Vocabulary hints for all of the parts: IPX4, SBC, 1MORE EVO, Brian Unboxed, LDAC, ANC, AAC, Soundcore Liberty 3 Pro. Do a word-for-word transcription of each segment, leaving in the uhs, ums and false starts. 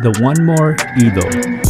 the one more EVO.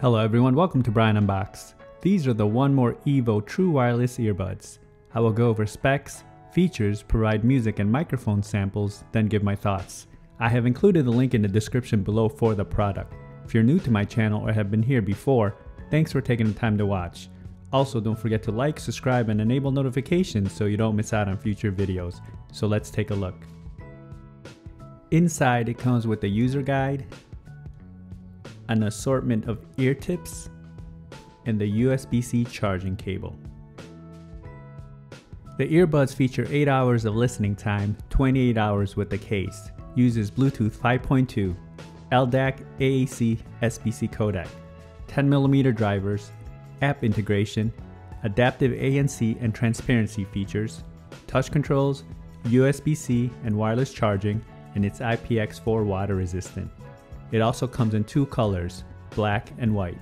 Hello everyone, welcome to Brian Unboxed. These are the one more EVO True Wireless Earbuds. I will go over specs, features, provide music and microphone samples, then give my thoughts. I have included a link in the description below for the product. If you're new to my channel or have been here before, thanks for taking the time to watch. Also, don't forget to like, subscribe, and enable notifications so you don't miss out on future videos. So let's take a look. Inside, it comes with a user guide, an assortment of ear tips, and the U S B C charging cable. The earbuds feature eight hours of listening time, twenty-eight hours with the case, uses Bluetooth five point two, L D A C, A A C, S B C codec, ten millimeter drivers, app integration, adaptive A N C and transparency features, touch controls, U S B C and wireless charging, and it's I P X four water resistant. It also comes in two colors, black and white.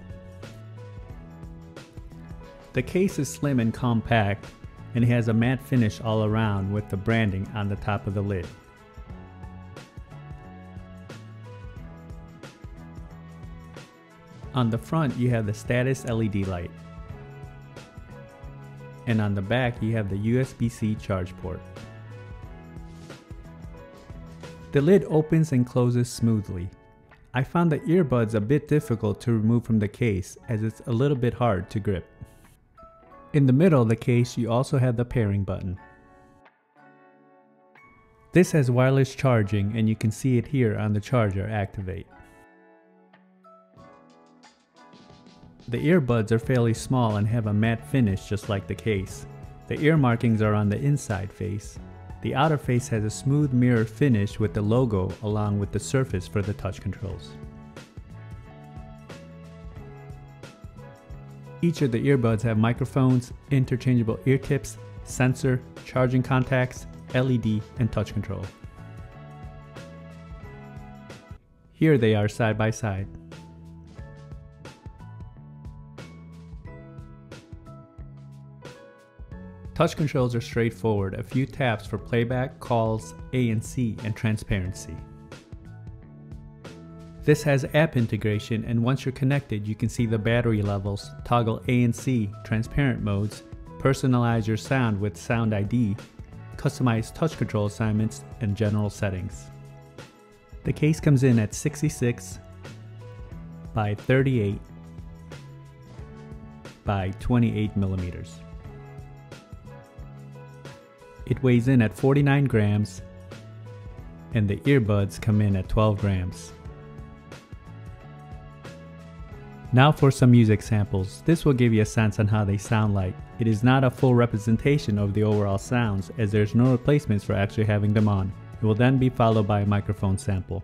The case is slim and compact, and it has a matte finish all around with the branding on the top of the lid. On the front, you have the status L E D light. And on the back, you have the U S B C charge port. The lid opens and closes smoothly. I found the earbuds a bit difficult to remove from the case, as it's a little bit hard to grip. In the middle of the case, you also have the pairing button. This has wireless charging, and you can see it here on the charger activate. The earbuds are fairly small and have a matte finish just like the case. The ear markings are on the inside face. The outer face has a smooth mirror finish with the logo along with the surface for the touch controls. Each of the earbuds have microphones, interchangeable ear tips, sensor, charging contacts, L E D, and touch control. Here they are side by side. Touch controls are straightforward, a few taps for playback, calls, A N C, and transparency. This has app integration, and once you're connected, you can see the battery levels, toggle A N C, transparent modes, personalize your sound with Sound I D, customize touch control assignments, and general settings. The case comes in at sixty-six by thirty-eight by twenty-eight millimeters. It weighs in at forty-nine grams, and the earbuds come in at twelve grams. Now for some music samples. This will give you a sense on how they sound like. It is not a full representation of the overall sounds, as there's no replacements for actually having them on. It will then be followed by a microphone sample.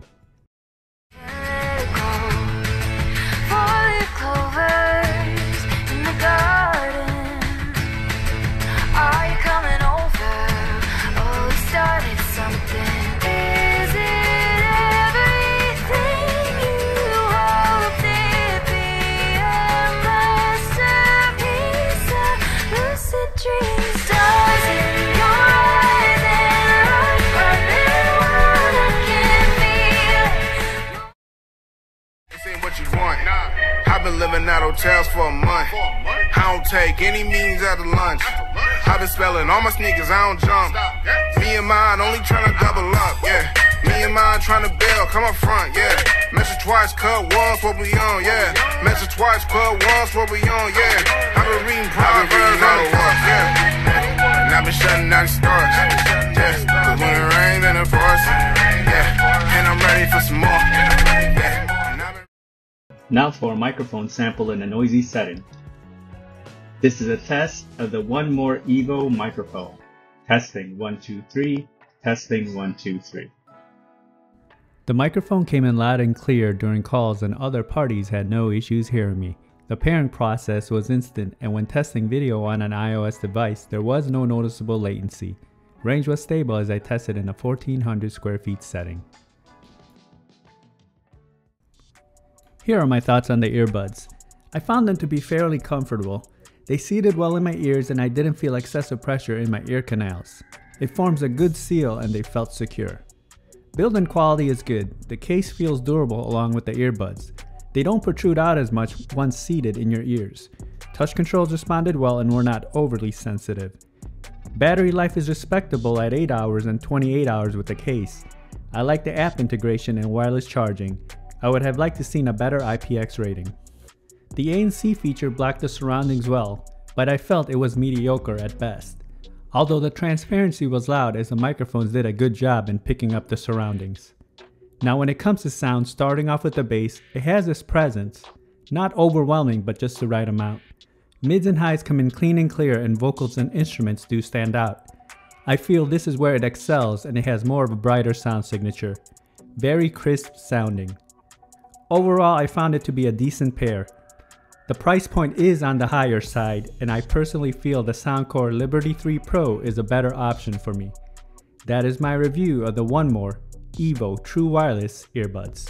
I've been living out hotels for a month. I don't take any means out of lunch. I've been spelling all my sneakers, I don't jump. Me and mine only trying to double up, yeah. Me and mine trying to build, come up front, yeah. Measure twice, cut once, what we on, yeah. Measure twice, cut once, what we on, yeah. I've been reading Proverbs on the walk, yeah. And I've been shutting down stores, yeah. Cause when it rains and it pours, yeah. And I'm ready for some more, yeah. Now for a microphone sample in a noisy setting. This is a test of the one more EVO microphone. Testing one two three, testing one two three. The microphone came in loud and clear during calls, and other parties had no issues hearing me. The pairing process was instant, and when testing video on an iOS device, there was no noticeable latency. Range was stable as I tested in a fourteen hundred square feet setting. Here are my thoughts on the earbuds. I found them to be fairly comfortable. They seated well in my ears and I didn't feel excessive pressure in my ear canals. It forms a good seal and they felt secure. Build and quality is good. The case feels durable along with the earbuds. They don't protrude out as much once seated in your ears. Touch controls responded well and were not overly sensitive. Battery life is respectable at eight hours and twenty-eight hours with the case. I like the app integration and wireless charging. I would have liked to seen a better I P X rating. The A N C feature blocked the surroundings well, but I felt it was mediocre at best. Although the transparency was loud as the microphones did a good job in picking up the surroundings. Now when it comes to sound, starting off with the bass, it has its presence. Not overwhelming, but just the right amount. Mids and highs come in clean and clear and vocals and instruments do stand out. I feel this is where it excels and it has more of a brighter sound signature. Very crisp sounding. Overall, I found it to be a decent pair. The price point is on the higher side and I personally feel the Soundcore Liberty three Pro is a better option for me. That is my review of the one more Evo True Wireless Earbuds.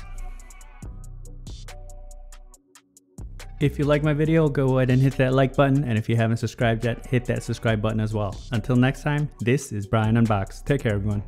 If you like my video, go ahead and hit that like button, and if you haven't subscribed yet, hit that subscribe button as well. Until next time, this is Brian Unboxed. Take care, everyone.